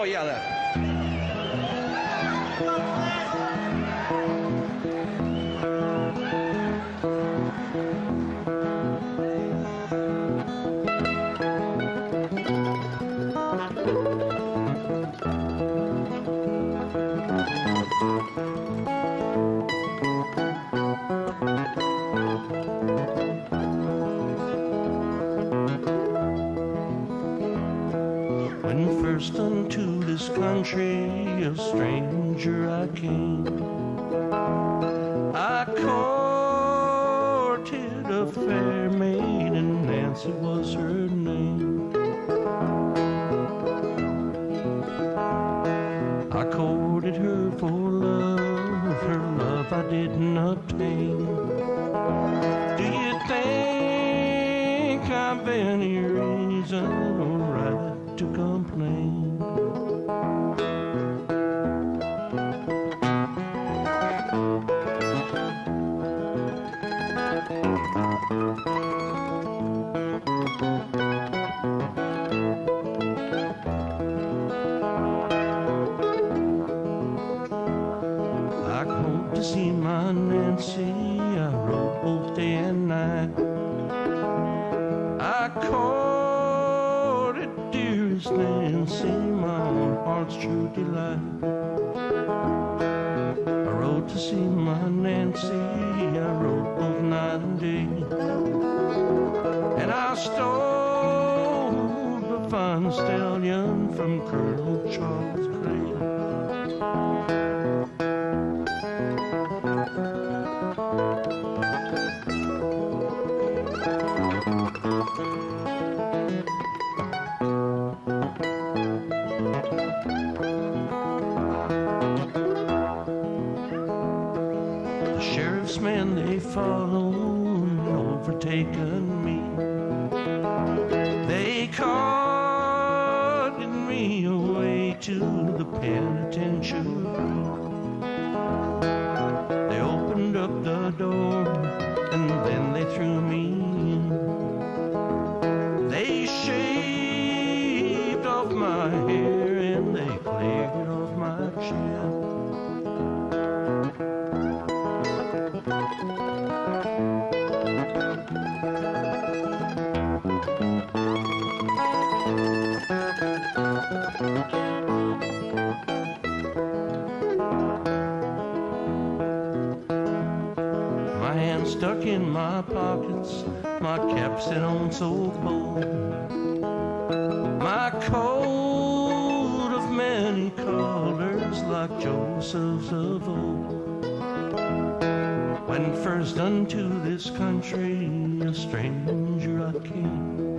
球一样的。When first unto this country a stranger I came, I courted a fair maid, and Nancy was her name. I courted her for love, her love I didn't obtain. Do you think I've any reason or right to complain? I hope to see my Nancy, I wrote both day and night. I called it dearest Nancy, my own heart's true delight. I wrote to see my Nancy, I wrote both night and day. And I stole the fine stallion from Colonel Charles Gray. The sheriff's men, they followed and overtaken me. They carted me away to the penitentiary. They opened up the door and then they threw me in. They shaved off my hair and they cleared off my chin. My hands stuck in my pockets, my cap set on so bold, my coat of many colors like Joseph's of old. When first unto this country a stranger I came,